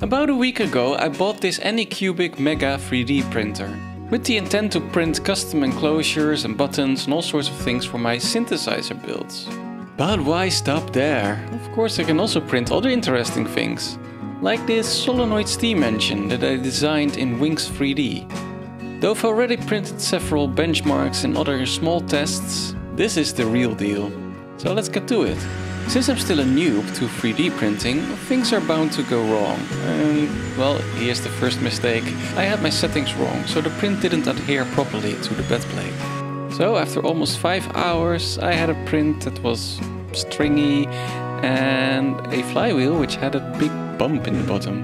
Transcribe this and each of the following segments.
About a week ago I bought this Anycubic Mega 3D printer, with the intent to print custom enclosures and buttons and all sorts of things for my synthesizer builds. But why stop there? Of course I can also print other interesting things, like this solenoid steam engine that I designed in Wings 3D. Though I've already printed several benchmarks and other small tests, this is the real deal. So let's get to it. Since I'm still a noob to 3D printing, things are bound to go wrong. Well, here's the first mistake. I had my settings wrong, so the print didn't adhere properly to the bed plate. So after almost 5 hours, I had a print that was stringy and a flywheel which had a big bump in the bottom.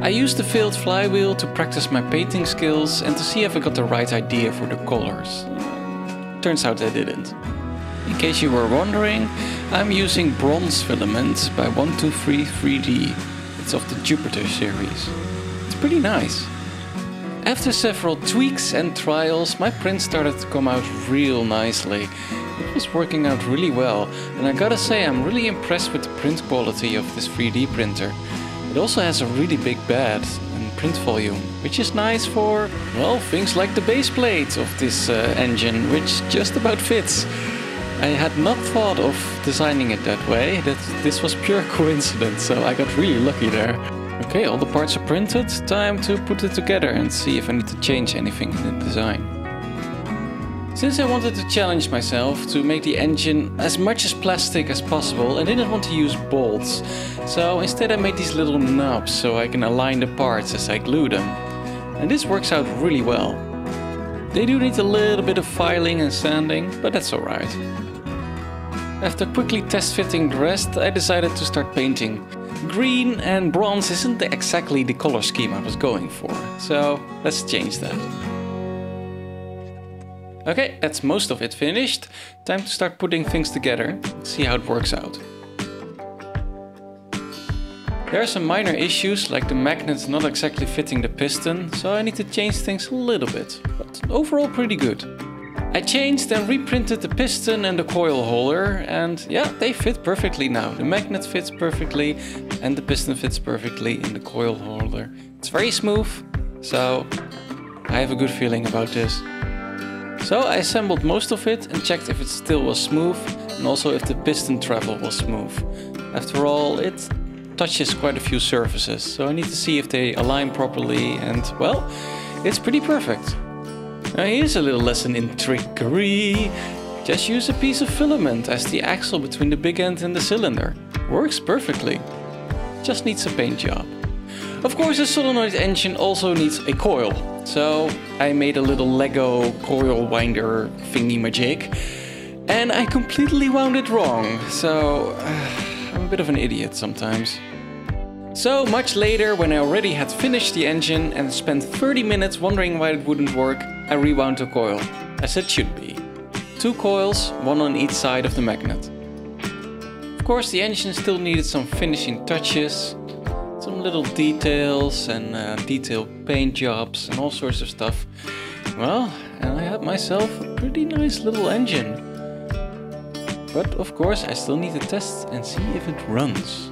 I used the failed flywheel to practice my painting skills and to see if I got the right idea for the colors. Turns out I didn't. In case you were wondering, I'm using Bronze Filament by 123 3D. It's of the Jupiter series. It's pretty nice. After several tweaks and trials, my print started to come out real nicely. It was working out really well, and I gotta say I'm really impressed with the print quality of this 3D printer. It also has a really big bed and print volume, which is nice for, well, things like the base plate of this engine, which just about fits. I had not thought of designing it that way, this was pure coincidence, so I got really lucky there. Okay, all the parts are printed, time to put it together and see if I need to change anything in the design. Since I wanted to challenge myself to make the engine as much as plastic as possible, I didn't want to use bolts, so instead I made these little knobs so I can align the parts as I glue them. And this works out really well. They do need a little bit of filing and sanding, but that's alright. After quickly test fitting the rest, I decided to start painting. Green and bronze isn't exactly the color scheme I was going for, so let's change that. Okay, that's most of it finished. Time to start putting things together, see how it works out. There are some minor issues, like the magnets not exactly fitting the piston, so I need to change things a little bit, but overall pretty good. I changed and reprinted the piston and the coil holder, and yeah, they fit perfectly now. The magnet fits perfectly and the piston fits perfectly in the coil holder. It's very smooth, so I have a good feeling about this. So I assembled most of it and checked if it still was smooth and also if the piston travel was smooth. After all, it touches quite a few surfaces, so I need to see if they align properly, and well, it's pretty perfect. Now here's a little lesson in trickery. Just use a piece of filament as the axle between the big end and the cylinder. Works perfectly. Just needs a paint job. Of course, the solenoid engine also needs a coil. So I made a little Lego coil winder thingy-majig. And I completely wound it wrong. So I'm a bit of an idiot sometimes. So much later, when I already had finished the engine and spent 30 minutes wondering why it wouldn't work, I rewound the coil, as it should be. 2 coils, one on each side of the magnet. Of course, the engine still needed some finishing touches, some little details and detail paint jobs and all sorts of stuff. Well, and I had myself a pretty nice little engine. But of course, I still need to test and see if it runs.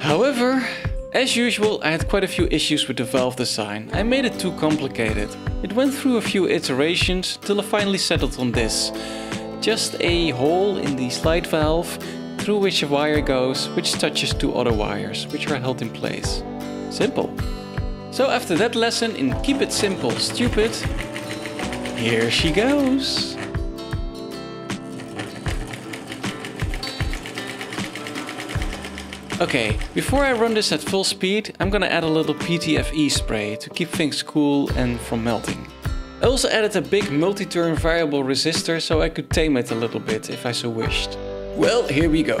However, as usual, I had quite a few issues with the valve design. I made it too complicated. It went through a few iterations till I finally settled on this. Just a hole in the slide valve through which a wire goes, which touches 2 other wires, which are held in place. Simple. So after that lesson in Keep It Simple, Stupid, here she goes. Okay, before I run this at full speed, I'm gonna add a little PTFE spray to keep things cool and from melting. I also added a big multi-turn variable resistor so I could tame it a little bit if I so wished. Well, here we go.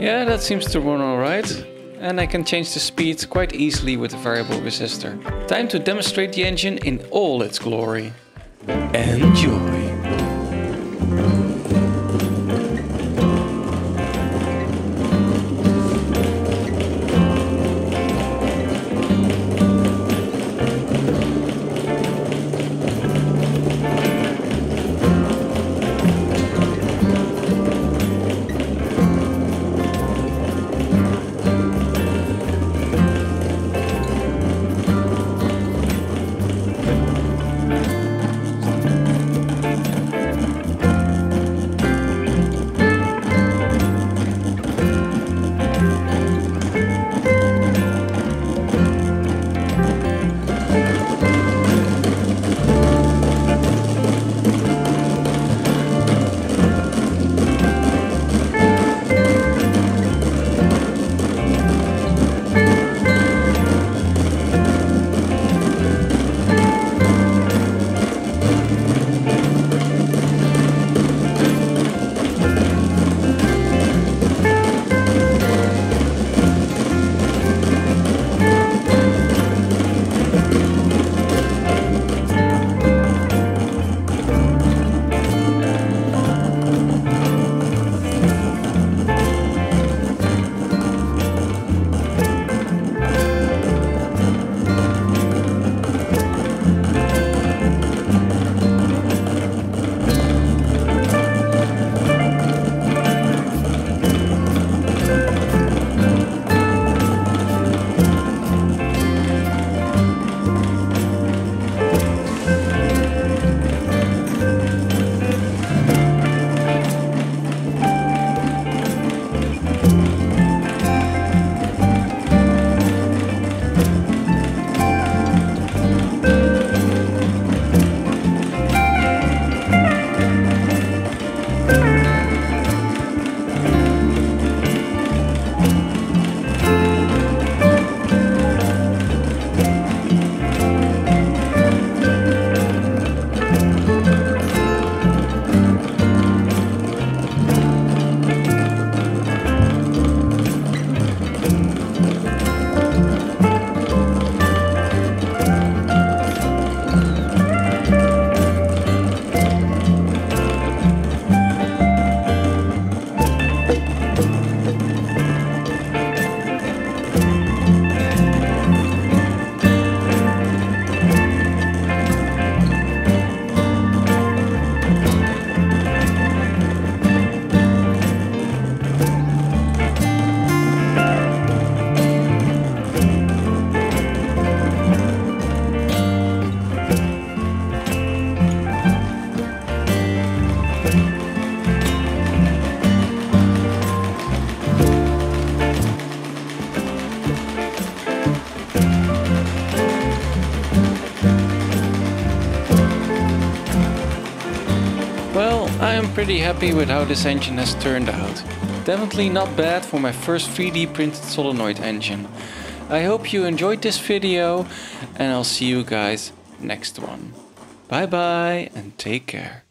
Yeah, that seems to run alright. And I can change the speed quite easily with the variable resistor. Time to demonstrate the engine in all its glory. Enjoy! pretty happy with how this engine has turned out. Definitely not bad for my first 3D printed solenoid engine. I hope you enjoyed this video and I'll see you guys next one. Bye bye and take care.